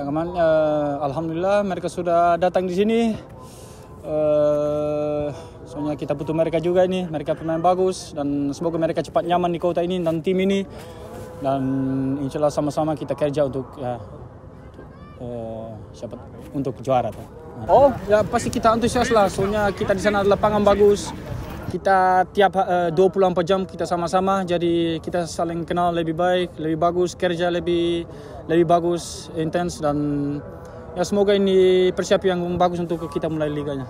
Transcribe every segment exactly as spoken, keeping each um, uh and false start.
teman-teman. Uh, Alhamdulillah mereka sudah datang di sini. Uh, soalnya kita butuh mereka juga ini, mereka pemain bagus dan semoga mereka cepat nyaman di kota ini dan tim ini. Dan insya Allah sama-sama kita kerja untuk ya, uh, siapa untuk juara. Tuh. Oh ya pasti kita antusias lah, soalnya kita di sana ada lapangan bagus. Kita tiap uh, dua puluh empat jam kita sama-sama, jadi kita saling kenal lebih baik, lebih bagus, kerja lebih lebih bagus, intens, dan ya semoga ini persiapan yang bagus untuk kita mulai liganya.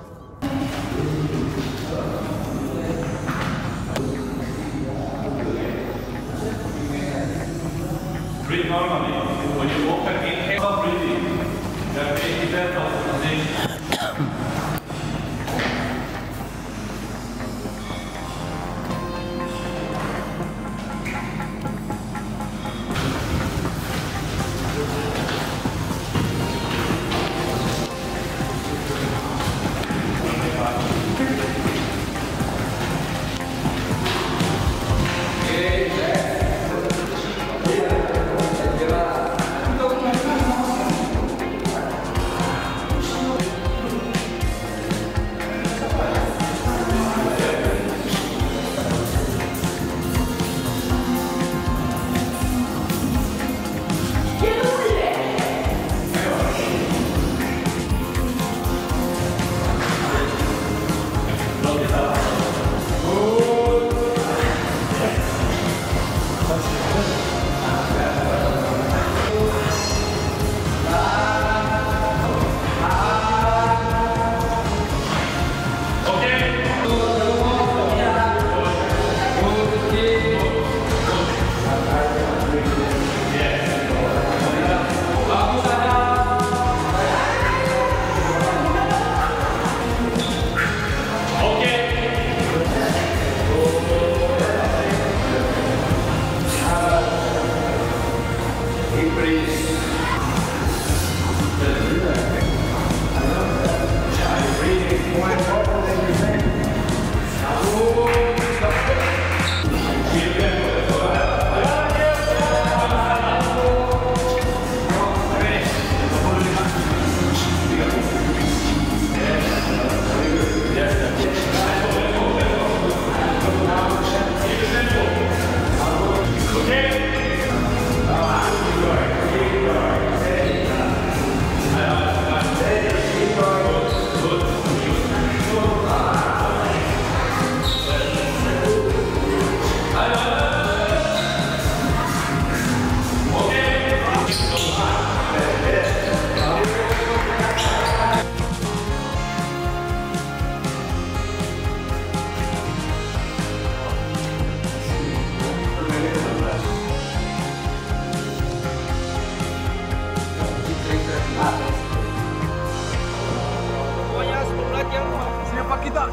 Kita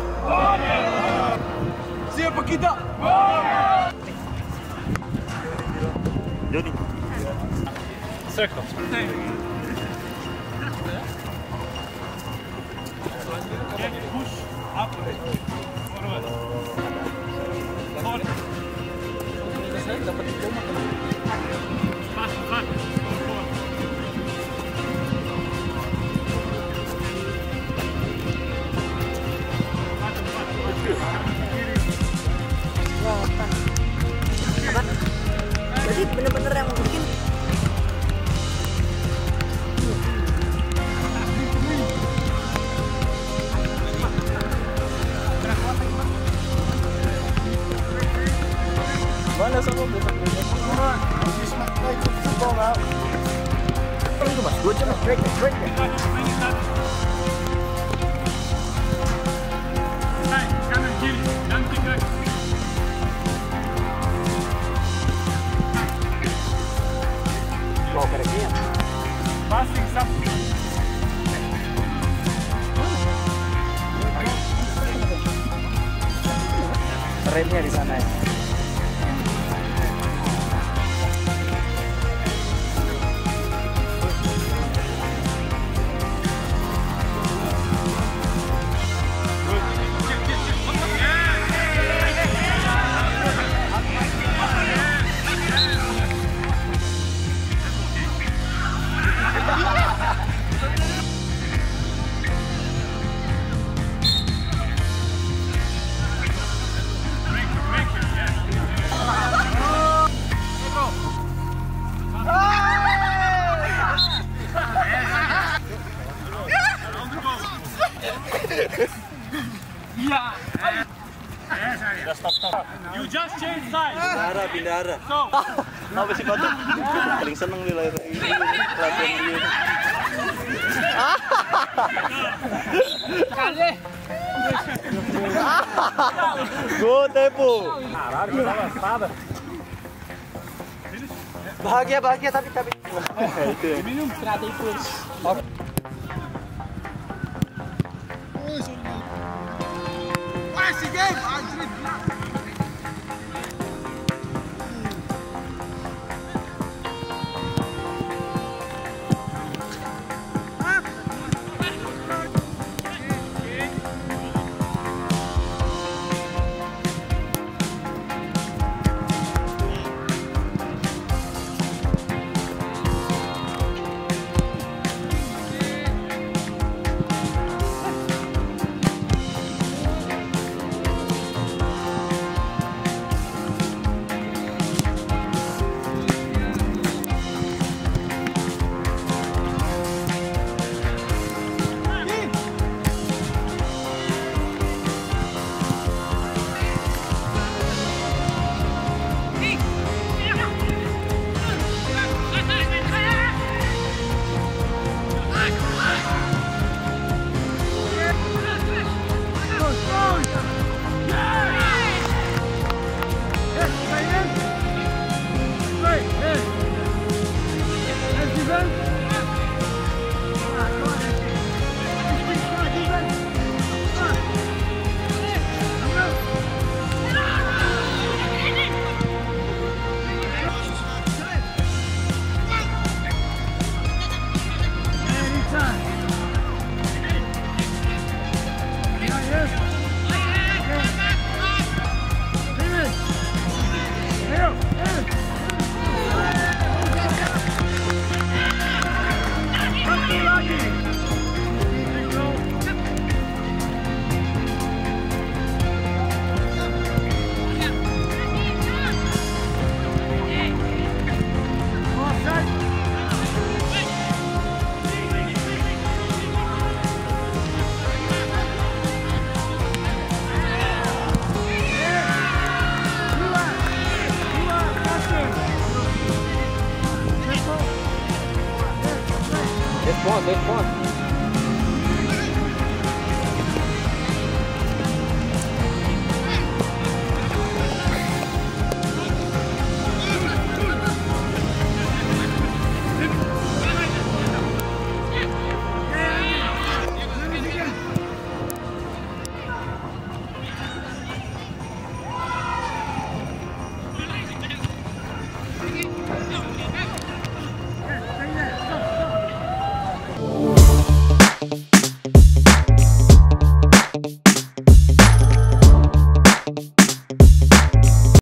siapa kita Joni circle push up forward. Bener-bener yang mungkin mana sama passing something. Remnya di sana ya. Yeah! You just change sides. Pindah pindah arah. So. Apa sih batuk? Paling seneng nih lahir ini. Latihan dia. Kali. Go tepu. Bahagia bahagia tapi tapi. Minum strategi pun. Masih game. Let's go, let's go.